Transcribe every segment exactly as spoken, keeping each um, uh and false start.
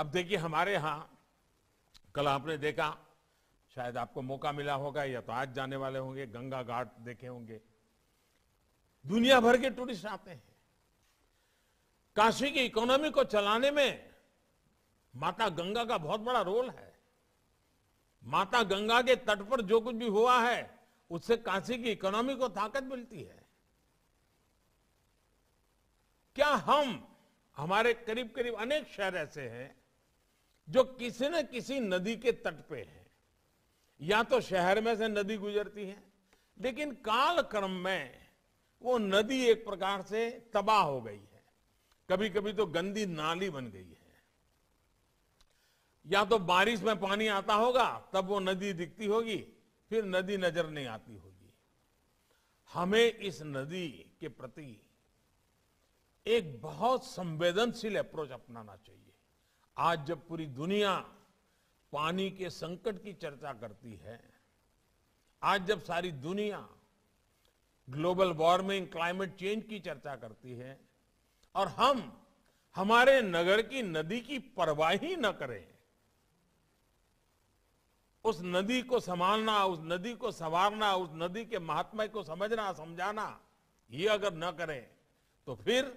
अब देखिए हमारे यहाँ कल आपने देखा, शायद आपको मौका मिला होगा या तो आज जाने वाले होंगे, गंगा घाट देखे होंगे, दुनिया भर के टूरिस्ट आते हैं। काशी की इकोनॉमी को चलाने में माता गंगा का बहुत बड़ा रोल है। माता गंगा के तट पर जो कुछ भी हुआ है उससे काशी की इकोनॉमी को ताकत मिलती है। क्या हम हमारे करीब करीब अनेक शहर ऐसे हैं जो किसी न किसी नदी के तट पे हैं, या तो शहर में से नदी गुजरती है, लेकिन कालक्रम में वो नदी एक प्रकार से तबाह हो गई है, कभी कभी तो गंदी नाली बन गई है। या तो बारिश में पानी आता होगा तब वो नदी दिखती होगी, फिर नदी नजर नहीं आती होगी। हमें इस नदी के प्रति एक बहुत संवेदनशील अप्रोच अपनाना चाहिए। आज जब पूरी दुनिया पानी के संकट की चर्चा करती है, आज जब सारी दुनिया ग्लोबल वार्मिंग, क्लाइमेट चेंज की चर्चा करती है, और हम हमारे नगर की नदी की परवाह ही न करें, उस नदी को संभालना, उस नदी को संवारना, उस नदी के महात्म्य को समझना, समझाना, ये अगर न करें तो फिर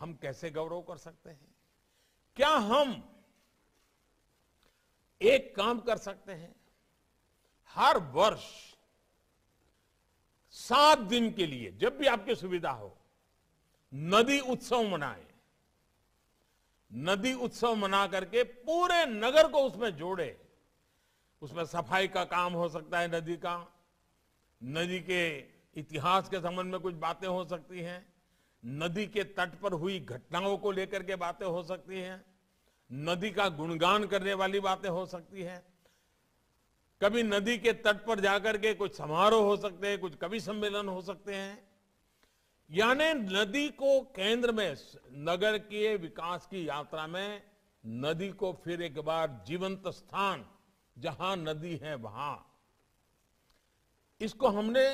हम कैसे गौरव कर सकते हैं। क्या हम एक काम कर सकते हैं, हर वर्ष सात दिन के लिए, जब भी आपकी सुविधा हो, नदी उत्सव मनाएं। नदी उत्सव मना करके पूरे नगर को उसमें जोड़े। उसमें सफाई का काम हो सकता है नदी का, नदी के इतिहास के संबंध में कुछ बातें हो सकती हैं, नदी के तट पर हुई घटनाओं को लेकर के बातें हो सकती हैं, नदी का गुणगान करने वाली बातें हो सकती हैं, कभी नदी के तट पर जाकर के कुछ समारोह हो सकते हैं, कुछ कवि सम्मेलन हो सकते हैं। यानी नदी को केंद्र में, नगर के विकास की यात्रा में नदी को फिर एक बार जीवंत स्थान, जहां नदी है वहां, इसको हमने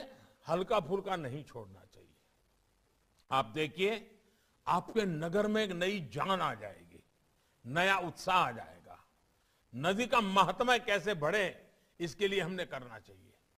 हल्का फुल्का नहीं छोड़ना चाहिए। आप देखिए आपके नगर में एक नई जान आ जाएगी, नया उत्साह आ जाएगा। नदी का महात्म्य कैसे बढ़े इसके लिए हमने करना चाहिए।